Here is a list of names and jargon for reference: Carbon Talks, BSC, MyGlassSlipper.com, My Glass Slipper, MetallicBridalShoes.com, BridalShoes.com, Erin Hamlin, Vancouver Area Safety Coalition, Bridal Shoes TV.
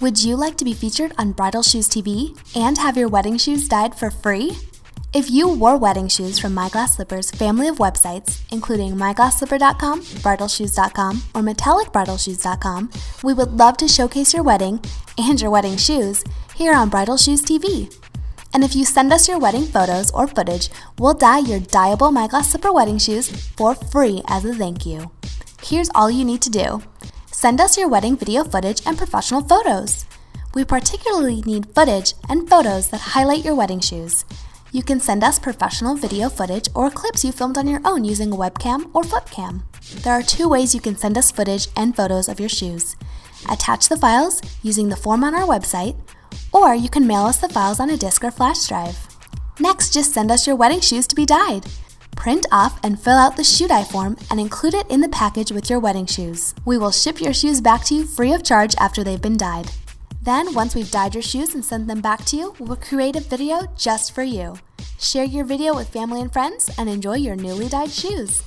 Would you like to be featured on Bridal Shoes TV and have your wedding shoes dyed for free? If you wore wedding shoes from My Glass Slipper's family of websites, including MyGlassSlipper.com, BridalShoes.com, or MetallicBridalShoes.com, we would love to showcase your wedding and your wedding shoes here on Bridal Shoes TV. And if you send us your wedding photos or footage, we'll dye your dyeable My Glass Slipper wedding shoes for free as a thank you. Here's all you need to do. Send us your wedding video footage and professional photos. We particularly need footage and photos that highlight your wedding shoes. You can send us professional video footage or clips you filmed on your own using a webcam or flip cam. There are two ways you can send us footage and photos of your shoes. Attach the files using the form on our website, or you can mail us the files on a disk or flash drive. Next, just send us your wedding shoes to be dyed. Print off and fill out the shoe dye form and include it in the package with your wedding shoes. We will ship your shoes back to you free of charge after they've been dyed. Then, once we've dyed your shoes and sent them back to you, we'll create a video just for you. Share your video with family and friends and enjoy your newly dyed shoes.